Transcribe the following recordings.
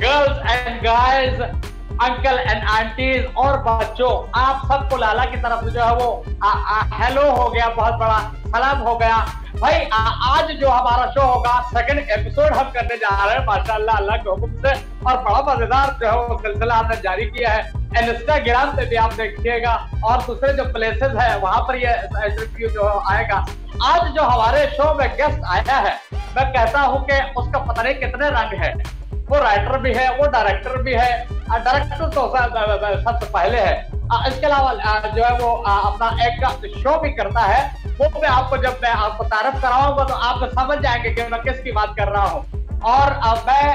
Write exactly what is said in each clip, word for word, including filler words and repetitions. Girls and guys, uncle and aunties और बच्चों, आप सबको लाला की तरफ से जो है वो आ, आ, हेलो हो गया, बहुत बड़ा सलाम हो गया भाई। आ, आज जो हमारा शो होगा, सेकंड एपिसोड हम करने जा रहे हैं माशाल्लाह अल्लाह के हुक्म से, और बड़ा मजेदार जो है वो सिलसिला हमने जारी किया है। इंस्टाग्राम पे भी आप देखिएगा और दूसरे जो प्लेसेस है वहां पर ये इंटरव्यू जो आएगा। आज जो हमारे शो में गेस्ट आया है, मैं कहता हूं कि उसका पता नहीं कितने रंग है। वो राइटर भी है, वो डायरेक्टर भी है, डायरेक्टर तो सबसे पहले है, इसके अलावा जो है वो अपना एक शो भी करता है। वो मैं आपको जब मैं आपको तारफ कराऊंगा तो आप समझ जाएंगे कि मैं किसकी बात कर रहा हूँ। और मैं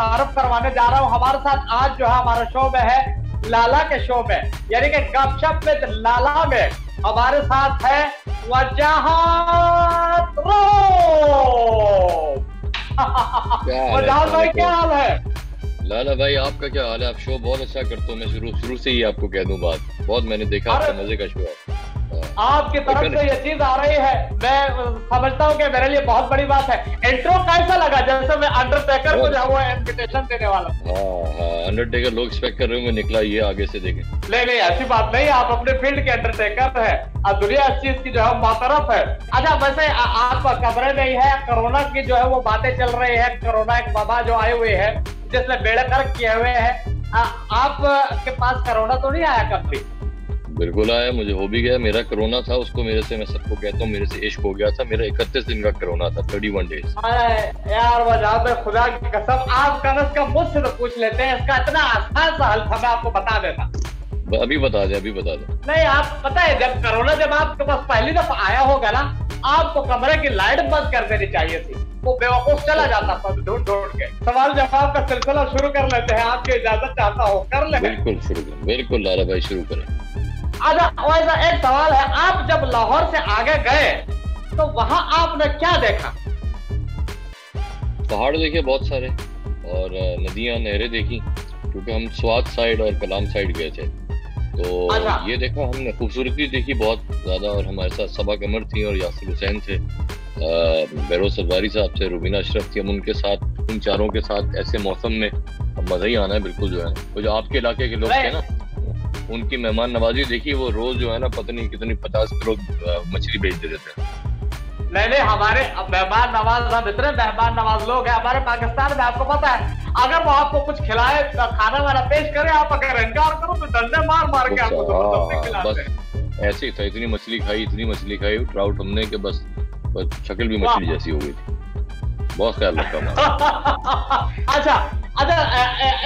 तारफ करवाने जा रहा हूँ, हमारे साथ आज जो है हमारा शो में है लाला के शो में, यानी कि गपशप विद लाला में हमारे साथ है वजाहत रऊफ। वजाहत भाई क्या हाल है? लाला भाई आपका क्या हाल है? आप शो बहुत अच्छा करते हो, मैं शुरू शुरू से ही आपको कह दूं बात, बहुत मैंने देखा आपका मजे का शो है। आपकी तरफ से ये चीज आ रही है, मैं समझता हूँ कि मेरे लिए बहुत बड़ी बात है। इंट्रो कैसा लगा? जैसे मैं अंडरटेकर को जाऊँ इन्विटेशन देने वाला। हाँ हाँ, अंडरटेकर लोग एक्सपेक्ट कर रहे होंगे निकला ये आगे से देखें। नहीं नहीं, ऐसी बात नहीं, आप अपने फील्ड के अंडरटेकर है और दुनिया इस चीज की जो है मातरफ है। अच्छा, वैसे आप खबरें नहीं है, कोरोना की जो है वो बातें चल रही है, कोरोना एक वबा जो आए हुए है जिसने बेड़ा गर्क किए हुए है। आपके पास कोरोना तो नहीं आया कभी? बिल्कुल आया, मुझे हो भी गया। मेरा कोरोना था, उसको मेरे से, मैं सबको कहता हूँ, मेरे से इश्क हो गया था। मेरा इकतीस दिन का कोरोना था, इकतीस डेज। यार वजाहत, खुदा की कसम, आप कनस का मुझसे तो पूछ लेते हैं, इसका इतना आसान सा हल था, मैं आपको बता देता। अभी बता दे, अभी बता दे। नहीं, आप पता है जब कोरोना जब आपके पास पहली दफा आया होगा ना, आपको कमरे की लाइट बंद कर देनी चाहिए थी, वो बेवकूफ चला जाता था ढूंढ ढूंढ के। सवाल जवाब का सिलसिला शुरू कर लेते हैं, आपकी इजाजत चाहता हूँ, कर ले? बिल्कुल शुरू करें, बिल्कुल लाला भाई शुरू करें। अच्छा, एक सवाल है, आप जब लाहौर से आगे गए तो वहाँ आपने क्या देखा? पहाड़ देखे बहुत सारे, और नदियाँ नहरें देखी, क्योंकि हम स्वाद साइड और कलाम साइड गए थे, तो अच्छा। ये देखा हमने, खूबसूरती देखी बहुत ज्यादा, और हमारे साथ सबा कमर थी और यासिर हुसैन थे, बेरोज सरवारी साहब थे, रूबीना अशरफ थी। हम उनके साथ, उन चारों के साथ ऐसे मौसम में मजा ही आना है बिल्कुल। जो है वो जो आपके इलाके के लोग थे ना, उनकी मेहमान नवाजी देखी, वो रोज जो है ना पता नहीं कितनी पचास किलो मछली बेच देते थे। नहीं नहीं, हमारे मेहमान नवाज, हम इतने मेहमान नवाज लोग हैं हमारे पाकिस्तान में, आपको पता है अगर वो आपको कुछ खिलाए, खाना वाला पेश करे, आप अगर इनकार करो तो डंडे मार मार के आपको तो खिलाते बस। ऐसे ही था, इतनी मछली खाई, इतनी मछली खाई ट्राउट हमने के बस, बस शक्ल भी मछली जैसी हो गई थी, बहुत ख्याल रखा। अच्छा अच्छा,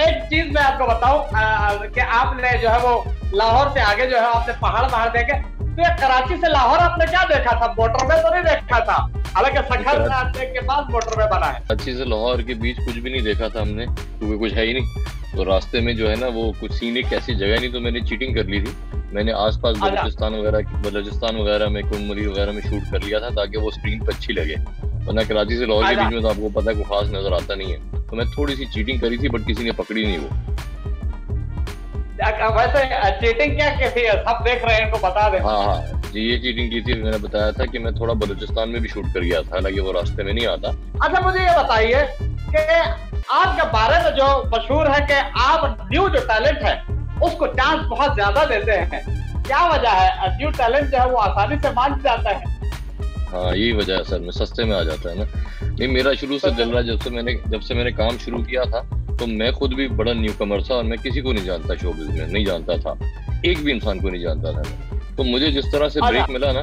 एक चीज मैं आपको बताऊं कि आपने जो है वो लाहौर से आगे जो है आपने पहाड़ पहाड़ देखे, तो कराची से लाहौर आपने क्या देखा था? बॉर्डर में तो नहीं देखा था, हालांकि सखर के पास बॉर्डर में बना है। कराची से लाहौर के बीच कुछ भी नहीं देखा था हमने, क्योंकि कुछ है ही नहीं, तो रास्ते में जो है ना वो कुछ सीनिक ऐसी जगह नहीं, तो मैंने चीटिंग कर ली थी। मैंने आसपास बलूचिस्तान वगैरह बलूचिस्तान वगैरह में, कुमरी वगैरह में शूट कर लिया था, ताकि वो स्क्रीन पर अच्छी लगे, वरना कराची से लाहौर के बीच में तो आपको पता है कोई खास नजर आता नहीं है। तो मैं थोड़ी सी चीटिंग करी थी, बट किसी ने पकड़ी नहीं वो। वैसे चीटिंग क्या कैसी है, सब देख रहे हैं तो बता दे। हाँ हाँ जी, ये चीटिंग की थी, मैंने बताया था कि मैं थोड़ा बलूचिस्तान में भी शूट कर गया था, हालांकि वो रास्ते में नहीं आता। अच्छा, मुझे ये बताइए कि आपके बारे में जो मशहूर है कि आप न्यू जो टैलेंट है उसको चांस बहुत ज्यादा देते हैं, क्या वजह है? न्यू टैलेंट जो है वो आसानी से मान जाता है। हाँ, यही वजह है सर, मैं सस्ते में आ जाता है ना। नहीं, मेरा शुरू से चल रहा है, जब से मैंने जब से मैंने काम शुरू किया था, तो मैं खुद भी बड़ा न्यू कमर था, और मैं किसी को नहीं जानता, शोबिज़ में नहीं जानता था, एक भी इंसान को नहीं जानता था। तो मुझे जिस तरह से ब्रेक मिला ना,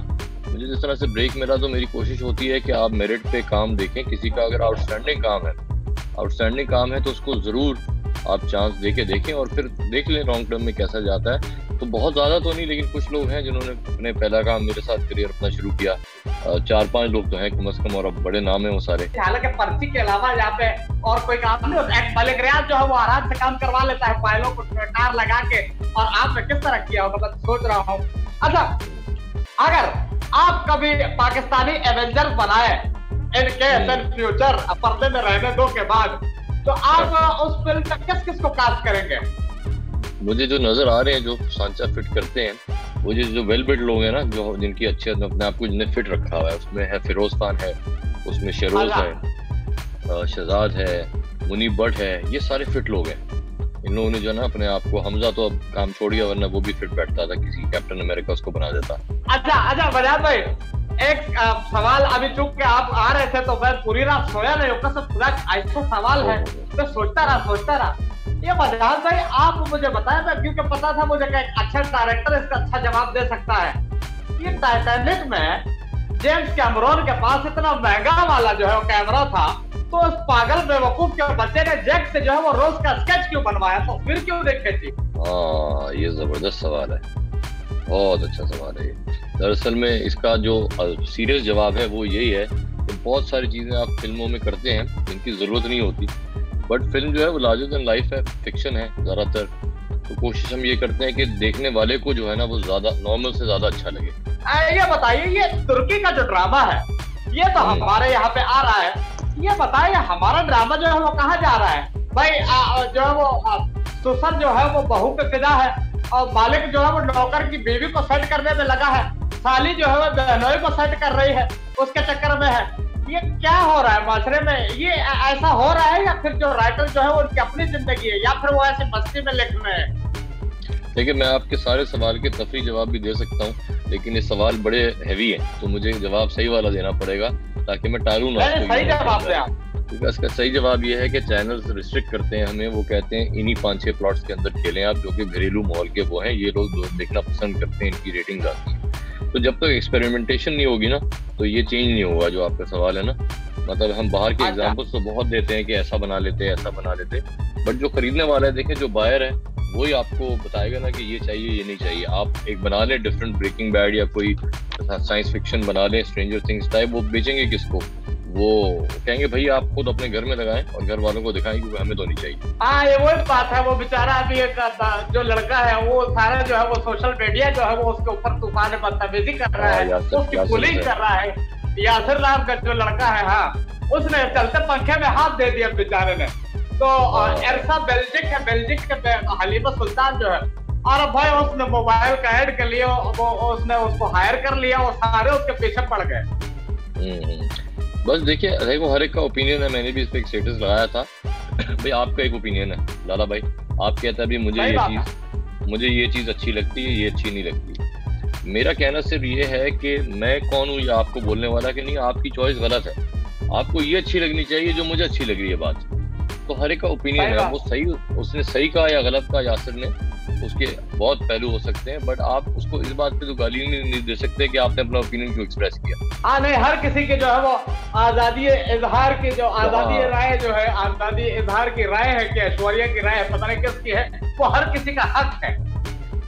मुझे जिस तरह से ब्रेक मिला, तो मेरी कोशिश होती है कि आप मेरिट पे काम देखें, किसी का अगर आउटस्टैंडिंग काम है, आउटस्टैंडिंग काम है तो उसको जरूर आप चांस दे के देखें, और फिर देख लें लॉन्ग टर्म में कैसा जाता है। तो बहुत ज्यादा तो नहीं, लेकिन कुछ लोग हैं जिन्होंने अपने पहला काम मेरे साथ करियर अपना शुरू किया, चार पांच लोग तो हैं कम से कम, और अब बड़े नाम हैं वो सारे। हालांकि पर्ची के अलावा यहाँ पे और कोई काम नहीं होता, एक मलिक रियाज जो है वो आराम से काम करवा लेता है फाइलों को टार लगा के, और आपने किस तरह किया होगा मैं सोच रहा हूँ। अच्छा, अगर आप कभी पाकिस्तानी एवेंजर बनाए इनकेस इन फ्यूचर, पर्दे में रहने दो के बाद, तो आप उस फिल्म का किस किस को कास्ट करेंगे? मुझे जो नजर आ रहे हैं, जो सांचा फिट करते हैं, वो जो जो वेलबिल्ड लोग हैं ना, जो जिनकी अच्छे अपने आप को जिन्हें फिट रखा हुआ है, उसमें है फिरोज खान है, उसमें शरोज है, शहजाद है, गुनी बट है, ये सारे फिट लोग हैं। इन लोगों ने जो ना अपने आप को, हमजा तो अब काम छोड़ गया वरना वो भी फिट बैठता था, किसी कैप्टन अमेरिका उसको बना देता। अच्छा अच्छा वजाहत भाई एक आ, सवाल, अभी चूंकि आप आ रहे थे तो मैं पूरी रात सोया नहीं, आज का सवाल है तो सोचता रहा सोचता रहा ये वजाहत भाई आप मुझे बताया था, क्योंकि पता था मुझे कि अच्छा डायरेक्टर इसका अच्छा जवाब दे सकता है। ये टाइटैनिक में जेम्स कैमरॉन के पास इतना महंगा वाला जो है वो कैमरा था, तो उस पागल बेवकूफ के बच्चे ने जैक से जो है वो रोज का स्केच क्यों बनवाया, तो फिर क्यों देखे थी? हाँ ये जबरदस्त सवाल है, बहुत अच्छा सवाल है। दरअसल में इसका जो सीरियस जवाब है वो यही है कि बहुत सारी चीज़ें आप फिल्मों में करते हैं जिनकी ज़रूरत नहीं होती, बट फिल्म जो है वो लार्जर देन लाइफ है, फिक्शन है ज़्यादातर, तो कोशिश हम ये करते हैं कि देखने वाले को जो है ना वो ज़्यादा नॉर्मल से ज़्यादा अच्छा लगे। आ, ये बताइए ये तुर्की का जो ड्रामा है ये तो हमारे यहाँ पे आ रहा है, ये बताइए हमारा ड्रामा जो है वो कहाँ जा रहा है? भाई आ, जो है वो सुसर जो है वो बहू पे फिदा है और मालिक जो है वो नौकर की बीवी को सेट करने में लगा है, साली जो है वो बहनोई को सेट कर रही है उसके चक्कर में है। ये क्या हो रहा है माशरे में, ये ऐसा हो रहा है या फिर जो राइटर जो है वो उनकी अपनी जिंदगी है या फिर वो ऐसे मस्ती में लिख रहे हैं? देखिए मैं आपके सारे सवाल के तफरी जवाब भी दे सकता हूँ, लेकिन ये सवाल बड़े हैवी है तो मुझे जवाब सही वाला देना पड़ेगा ताकि मैं टालू ना। सही जवाब दे आप। इसका सही जवाब यह है कि चैनल्स रिस्ट्रिक्ट करते हैं हमें, वो कहते हैं इन्हीं पांच छह प्लॉट्स के अंदर खेलें आप, जो कि घरेलू माहौल के वो हैं, ये लोग देखना पसंद करते हैं, इनकी रेटिंग आती है। तो जब तक तो एक्सपेरिमेंटेशन नहीं होगी ना तो ये चेंज नहीं होगा। जो आपका सवाल है ना, मतलब हम बाहर के एग्जाम्पल्स तो बहुत देते हैं कि ऐसा बना लेते हैं ऐसा बना लेते हैं, बट जो खरीदने वाला है, देखें जो बायर है वही आपको बताएगा ना कि ये चाहिए ये नहीं चाहिए। आप एक बना लें डिफरेंट ब्रेकिंग बैड या कोई साइंस फिक्शन बना लें, स्ट्रेंजर थिंग्स टाइप, वो बेचेंगे किसको? वो कहेंगे भाई आप खुद अपने घर में लगाएं और घर वालों को दिखाएं क्योंकि हमें तो नहीं चाहिए। हाँ ये वही बात है, वो बेचारा अभी जो लड़का है वो सारा जो है वो सोशल मीडिया जो है वो उसके ऊपर तूफान बदतमीजी कर रहा है, उसकी पुलिस कर रहा है। यासिर नाम का जो लड़का है हाँ, उसने चलते पंखे में हाथ दे दिया बेचारे ने। तो ऐसा बेल्जिक है, बेल्जिक के हलीमा सुल्तान जो है, और भाई उसने मोबाइल का एड के लिए उसने उसको हायर कर लिया और सारे उसके पीछे पड़ गए। बस देखिए देखो हर एक का ओपिनियन है, मैंने भी इस पर एक स्टेटस लगाया था भाई आपका एक ओपिनियन है लाला भाई, आप कहते हैं मुझे ये चीज़ मुझे ये चीज़ अच्छी लगती है ये अच्छी नहीं लगती। मेरा कहना सिर्फ ये है कि मैं कौन हूँ या आपको बोलने वाला कि नहीं आपकी चॉइस गलत है, आपको ये अच्छी लगनी चाहिए जो मुझे अच्छी लग रही है बात। तो हर एक का ओपिनियन है, वो सही उसने सही कहा या गलत कहा, यासिर ने उसके बहुत पहलू हो सकते हैं, बट आप उसको इस बात पे तो गाली नहीं दे सकते कि आपने अपना ओपिनियन क्यों एक्सप्रेस किया। हाँ नहीं, हर किसी के जो है वो आजादी इजहार की जो आजादी राय जो है आजादी इजहार की राय है कि ऐश्वर्या की राय है पता नहीं किसकी है, वो हर किसी का हक है।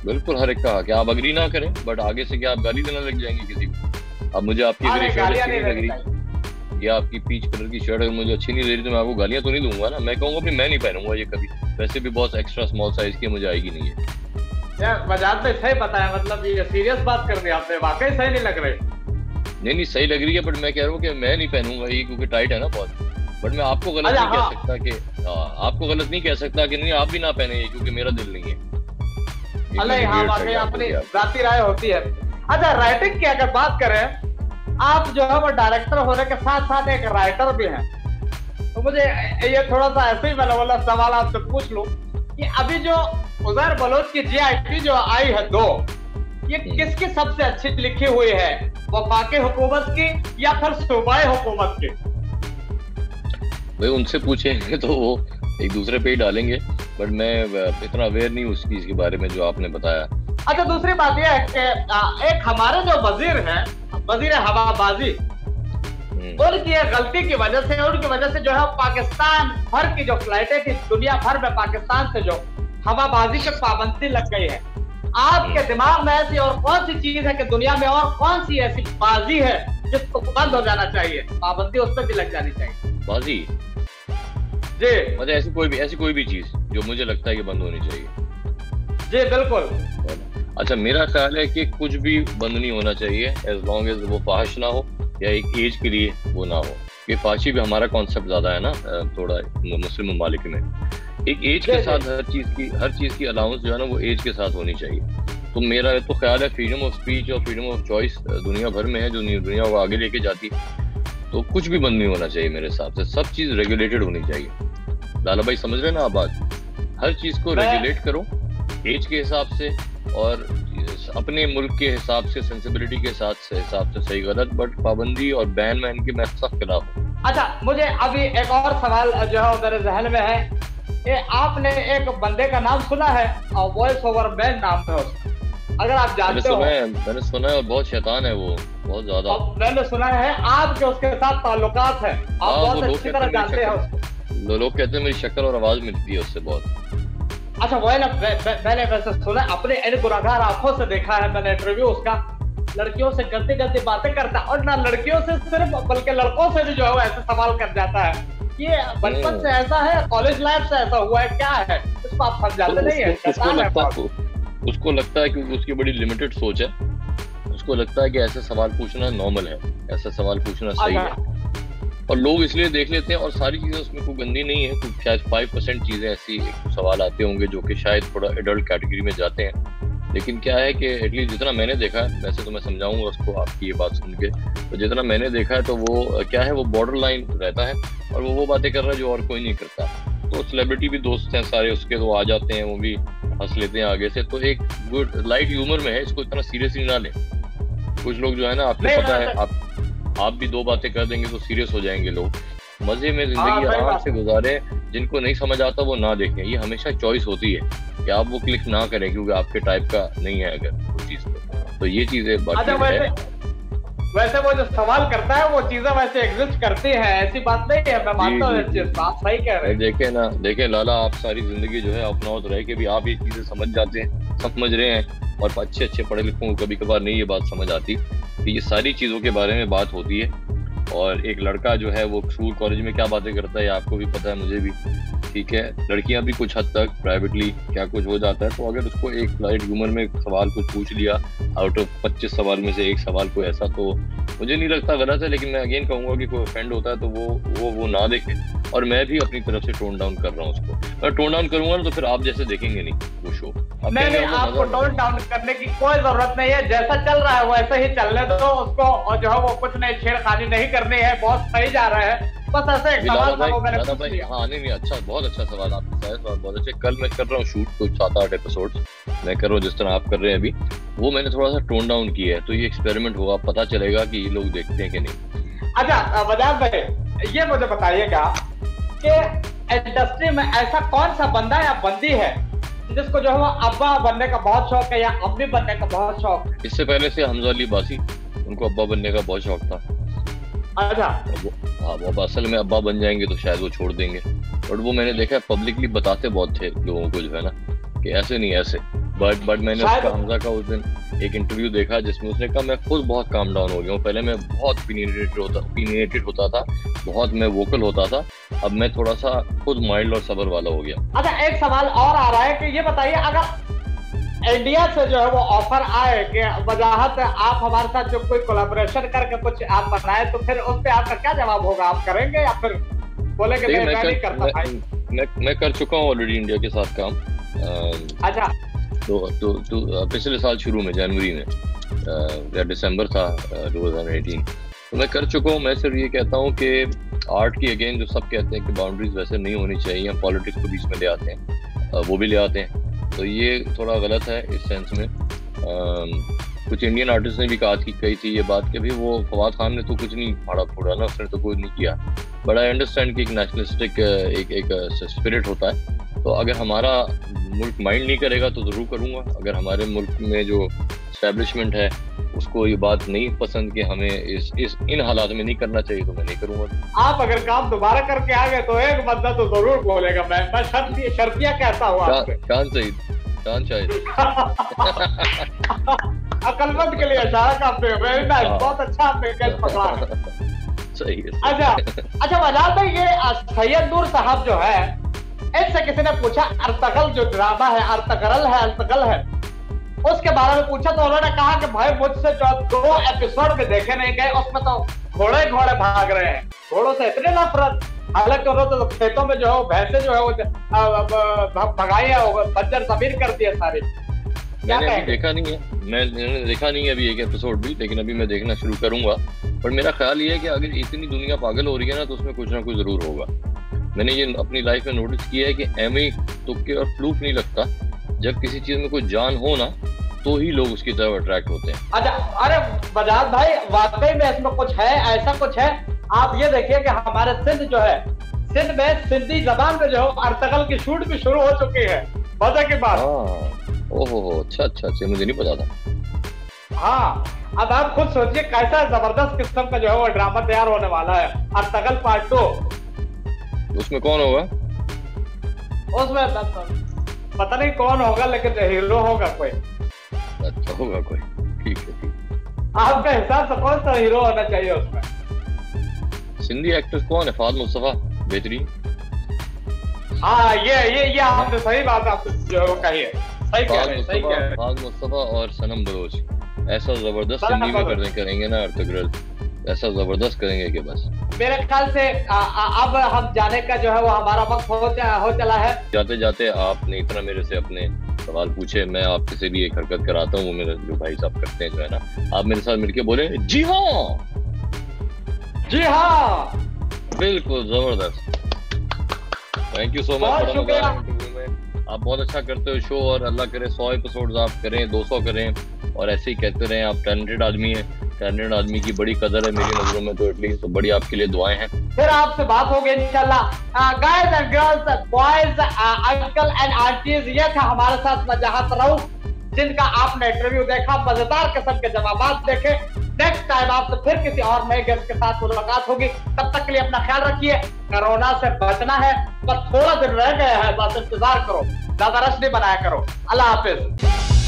बिल्कुल हर एक का हक है, आप अग्री ना करें बट आगे से क्या आप गाली देना लग जाएंगे किसी को? अब मुझे आपकी लग रही या आपकी पीच कलर की शर्ट अगर मुझे अच्छी नहीं लग रही तो मैं आपको गालियाँ तो नहीं दूंगा ना, मैं कहूँगा मैं नहीं पहनूंगा ये कभी, वैसे भी बहुत एक्स्ट्रा स्मॉल साइज की मुझे आएगी नहीं है। वजाहत में सही बताया, मतलब ये सीरियस बात कर रही आपने, वाकई सही नहीं लग रही। नहीं नहीं सही लग रही है, बट मैं कह रहा हूँ कि मैं नहीं पहनूंगा ये क्योंकि टाइट है ना बहुत, बट मैं आपको गलत नहीं कह सकता कि आपको गलत नहीं कह सकता कि नहीं आप भी ना पहने क्योंकि मेरा दिल नहीं है। अरे हाँ वाकई अपनी जाती राय होती है। अच्छा राइटिंग की अगर बात करें, आप जो है वो डायरेक्टर होने के साथ साथ एक राइटर भी हैं, तो मुझे ये थोड़ा सा ऐसे ही मैंने बोला सवाल आपसे पूछ लूं कि अभी जो उजैर बलोच की जी आई पी जो आई है दो, ये किसकी सबसे अच्छी लिखी हुई है, वफाकी हुकूमत की या फिर सूबाई हुकूमत की? भाई उनसे पूछेंगे तो वो एक दूसरे पे ही डालेंगे, बट मैं इतना अवेयर नहीं हूँ उस चीज के बारे में जो आपने बताया। अच्छा दूसरी बात यह है कि एक हमारे जो वजीर हैं वजीर हवाबाजी, उनकी गलती की वजह से उनकी वजह से जो है पाकिस्तान भर की जो फ्लाइटें थी दुनिया भर में पाकिस्तान से जो हवाबाजी की पाबंदी लग गई है, आपके दिमाग में ऐसी और कौन सी चीज है कि दुनिया में और कौन सी ऐसी बाजी है जिसको बंद हो जाना चाहिए, पाबंदी उस पर भी लग जानी चाहिए? बाजी जी मतलब ऐसी कोई भी ऐसी कोई भी चीज जो मुझे लगता है कि बंद होनी चाहिए। जी बिल्कुल। अच्छा मेरा ख्याल है कि कुछ भी बंद नहीं होना चाहिए एज लॉन्ग एज वो फाहश ना हो या एक एज के लिए वो ना हो, ये फाहशी भी हमारा कॉन्सेप्ट ज्यादा है ना थोड़ा मुस्लिम ममालिक में, एक एज के साथ हर चीज की हर चीज की अलाउंस जो है ना वो एज के साथ होनी चाहिए। तो मेरा तो ख्याल है फ्रीडम ऑफ स्पीच और फ्रीडम ऑफ चॉइस दुनिया भर में है जो दुनिया को आगे लेके जाती है, तो कुछ भी बंद नहीं होना चाहिए मेरे हिसाब से, सब चीज रेगुलेटेड होनी चाहिए। लाला भाई समझ रहे ना आप बात, हर चीज को रेगुलेट करो एज के हिसाब से और अपने मुल्क के हिसाब से सेंसिबिलिटी के साथ हिसाब से सही गलत, बट पाबंदी और बैन मैन के मैं सख्त खिलाफ हूँ। अच्छा, मुझे अभी एक और सवाल जो है मेरे जहन में है, ये आपने एक बंदे का नाम सुना है और वॉइस ओवर मैन नाम है उसका, अगर आप जानते हो। मैंने सुना है और बहुत शैतान है वो, बहुत ज्यादा मैंने सुना है। आपके उसके साथ ताल्लुकात है, आप बहुत अच्छी तरह जानते हैं उसको। लोग कहते हैं मेरी शक्ल और आवाज मिलती है उससे बहुत। अच्छा, वही ना, मैंने वैसे सुना, अपने इन गुनाहगार आंखों से देखा है मैंने इंटरव्यू उसका, लड़कियों से गलती गलती बातें करता है और ना लड़कियों से सिर्फ बल्कि लड़कों से भी जो है वो ऐसे सवाल कर जाता है। ये बचपन से ऐसा है, कॉलेज लाइफ से ऐसा हुआ है, क्या है इसको आप समझाते नहीं है। उसको लगता, उसको लगता है क्योंकि उसकी बड़ी लिमिटेड सोच है, उसको लगता है कि ऐसा सवाल पूछना नॉर्मल है, ऐसा सवाल पूछना सही है और लोग इसलिए देख लेते हैं। और सारी चीजें उसमें कोई गंदी नहीं है, कुछ शायद फाइव परसेंट चीजें ऐसी सवाल आते होंगे जो कि शायद थोड़ा एडल्ट कैटेगरी में जाते हैं, लेकिन क्या है कि एटलीस्ट जितना मैंने देखा है, वैसे तो मैं समझाऊंगा उसको आपकी ये बात सुन के, तो जितना मैंने देखा है तो वो क्या है, वो बॉर्डर लाइन रहता है और वो वो बातें कर रहा है जो और कोई नहीं करता। तो सेलिब्रिटी भी दोस्त हैं सारे उसके, तो आ जाते हैं, वो भी हंस लेते हैं आगे से। तो एक गुड लाइट ह्यूमर में है, इसको इतना सीरियसली ना लें। कुछ लोग जो है ना, आपको पता है, आप आप भी दो बातें कर देंगे तो सीरियस हो जाएंगे लोग। मजे में जिंदगी आराम से गुजारे, जिनको नहीं समझ आता वो ना देखें। ये हमेशा चॉइस होती है कि आप वो क्लिक ना करें क्योंकि आपके टाइप का नहीं है अगर उस चीज पे, तो ये चीजें बाकी है। वैसे वो जो सवाल करता है वो चीजें वैसे एग्जिस्ट करती हैं, ऐसी बात नहीं है, मैं मानता हूं इस चीज को, आप सही कह रहे हैं। देखे ना, देखे लाला, आप सारी जिंदगी जो है अपनाओ रहे कि भी आप ये चीजें समझ जाते हैं, समझ रहे हैं और अच्छे अच्छे पढ़े लिखों को कभी कभार नहीं ये बात समझ आती। तो ये सारी चीज़ों के बारे में बात होती है। और एक लड़का जो है वो स्कूल कॉलेज में क्या बातें करता है आपको भी पता है, मुझे भी, ठीक है। लड़कियां भी कुछ हद तक प्राइवेटली क्या कुछ हो जाता है। तो अगर उसको एक लाइट ह्यूमर में सवाल कुछ पूछ लिया, आउट ऑफ पच्चीस सवाल में से एक सवाल कोई ऐसा, तो मुझे नहीं लगता गलत है। लेकिन मैं अगेन कहूँगा कि कोई फ्रेंड होता है तो वो वो वो ना देखे, और मैं भी अपनी तरफ से टोन डाउन कर रहा हूँ उसको। मैं टोन डाउन करूंगा ना तो फिर आप जैसे देखेंगे नहीं वो शो। नहीं नहीं, आपको टोन डाउन करने की कोई जरूरत नहीं है, जैसा चल रहा है वैसा ही चलने दो उसको, और जो है वो कुछ नहीं, छेड़खानी नहीं करनी है, बहुत सही जा रहा है। बस ऐसे एक सवाल था वो मैंने पूछ लिया। हाँ नहीं नहीं, अच्छा, बहुत अच्छा सवाल आपके साथ, बहुत अच्छे। कल मैं कर रहा हूँ शूट कुछ सात आठ एपिसोड मैं कर रहा हूँ जिस तरह आप कर रहे हैं अभी, वो मैंने थोड़ा सा टोन डाउन किया है, तो ये एक्सपेरिमेंट होगा, पता चलेगा कि ये लोग देखते हैं कि नहीं। अच्छा वजाहत भाई, ये मुझे बताइएगा कि इंडस्ट्री में ऐसा कौन सा बंदा या बंदी है जिसको जो है वो अब्बा बनने का बहुत शौक है या अम्मी बनने का बहुत शौक है? इससे पहले से हमजा अली अब्बासी, उनको अब्बा बनने का बहुत शौक था। अच्छा, हाँ, वो असल में अब्बा बन जाएंगे तो शायद वो छोड़ देंगे, बट वो मैंने देखा है पब्लिकली बताते बहुत थे लोगों को जो है ना कि ऐसे नहीं ऐसे। बट बट मैंने उसका, हमजा का उस दिन एक इंटरव्यू देखा जिसमें उसने कहा मैं खुद बहुत काम डाउन हो गया हूँ, पहले मैं बहुत ओपिनियनेटेड होता ओपिनियनेटेड होता था, बहुत मैं वोकल होता था, अब मैं थोड़ा सा खुद माइल्ड और सबर वाला हो गया। अच्छा, एक सवाल और आ रहा है कि ये बताइए, अगर इंडिया से जो है वो ऑफर आए कि वजाहत आप हमारे साथ जो कोई कोलैबोरेशन करके कुछ आप बनाए, तो फिर उस पर आपका क्या जवाब होगा? आप करेंगे या फिर बोलेंगे मैं नहीं करता भाई? मैं कर चुका हूँ ऑलरेडी इंडिया के साथ काम। अच्छा, तो तो, तो पिछले साल शुरू में जनवरी में या दिसंबर था दो हज़ार अठारह, तो मैं कर चुका हूँ। मैं सिर्फ ये कहता हूँ कि आर्ट की अगेन जो सब कहते हैं कि बाउंड्रीज वैसे नहीं होनी चाहिए, हम पॉलिटिक्स को बीच में ले आते हैं, वो भी ले आते हैं, तो ये थोड़ा गलत है इस सेंस में। आ, कुछ इंडियन आर्टिस्ट ने भी कहा थी, कही थी ये बात कि भाई वो फवाद खान ने तो कुछ नहीं फाड़ा फूड़ा ना, उसने तो कुछ नहीं किया। बट आई अंडरस्टैंड कि एक नेशनलिस्टिक एक एक स्पिरिट होता है, तो अगर हमारा मुल्क माइंड नहीं करेगा तो ज़रूर करूँगा। अगर हमारे मुल्क में जो एस्टेब्लिशमेंट है उसको ये बात नहीं पसंद कि हमें इस इस इन हालात में नहीं करना चाहिए, तो मैं नहीं करूँगा। आप अगर काम दोबारा करके आ गए तो एक बंदा तो जरूर बोलेगा मैं मैं शर्त शर्तियाँ कहता हूँ आपसे। शान सईद, शान सईद अकलमंद के लिए इशारा करते हो, वेरी नाइस, बहुत अच्छा आपने कैच पकड़ा, सही है। अच्छा अच्छा वजाहत भाई, ये सैयद नूर साहब जो है, इससे किसी ने पूछा अर्तगल जो ड्रामा है, अर्तगरल है अर्तगल है उसके बारे में पूछा, तो उन्होंने कहा कि भाई मुझसे जो दो एपिसोड में देखे नहीं गए उसमें तो घोड़े घोड़े भाग रहे हैं, घोड़ों से इतने नफरत, हालांकि उन्होंने तो खेतों में जो है भैंसे जो है वो भगाई है, बंजर जमीन कर दिया सारी। मैंने अभी देखा नहीं है, मैंने देखा नहीं है अभी एक एपिसोड भी, लेकिन अभी मैं देखना शुरू करूंगा। पर मेरा ख्याल ये है कि अगर इतनी दुनिया पागल हो रही है ना तो उसमें कुछ ना कुछ जरूर होगा, मैंने ये अपनी लाइफ में नोटिस किया है कि एमए तुक्के और फ्लूक नहीं लगता, जब किसी चीज में कोई जान हो ना तो ही लोग उसकी तरफ अट्रैक्ट होते हैं। अच्छा, अरे वजाहत भाई वाकई में इसमें कुछ है, ऐसा कुछ है। आप ये देखिए कि हमारे सिंध जो है, सिंध में सिंधी जबान में जो है अर्तगल की शूट भी शुरू हो चुकी है मजा के बाद। ओहो अच्छा अच्छा अच्छा, मुझे नहीं पता था। हाँ, अब आप खुद सोचिए कैसा जबरदस्त किस्म का जो है वो ड्रामा तैयार होने वाला है, अर्तगल पार्ट टू। उसमें कौन होगा? उसमें पता नहीं कौन होगा, लेकिन हीरो होगा कोई। अच्छा होगा कोई, ठीक है ठीक। आपका हिसाब से कौन सा हीरो होना चाहिए उसमें? सिंधी एक्टर कौन है? फहद मुस्तफा बेहतरीन। हाँ ये ये ये आपने सही बात आपने जो कही है, सही कह रहे हैं, सही कह रहे हैं। फहद मुस्तफा और सनम बलोच ऐसा जबरदस्त सिंधी में करने करेंगे ना अर्तगल, ऐसा जबरदस्त करेंगे कि बस। मेरे ख्याल से अब हम जाने का जो है वो हमारा वक्त हो चला है। जाते जाते आपने इतना मेरे से अपने सवाल पूछे, मैं आपसे से भी एक हरकत कराता हूँ, वो मेरे जो भाई साहब करते हैं जो है ना, आप मेरे साथ मिलके बोले जी हाँ जी हाँ, बिल्कुल जबरदस्त। थैंक यू सो मच, आप बहुत अच्छा करते हो शो, और अल्लाह करे सौ एपिसोड आप करें, दो सौ करें, और ऐसे ही कहते रहे। आप टैलेंटेड आदमी है, टैलेंटेड आदमी की बड़ी कदर है मेरी नजरों में तो, एटलीस्ट तो बड़ी आपके लिए दुआएं हैं। फिर आपसे बात होगी इंशाल्लाह। Guys and girls, boys, uncle and aunties, ये था हमारे साथ वजाहत रऊफ, जिनका आपने इंटरव्यू देखा, मजेदार किस्म के जवाब देखे। नेक्स्ट टाइम आपसे फिर किसी और नए गेस्ट के साथ मुलाकात होगी, तब तक के लिए अपना ख्याल रखिए। कोरोना से बचना है, बस थोड़ा दिन रह गया है, बस इंतजार करो, ज्यादा रश नहीं बनाया करो। अल्लाह हाफिज।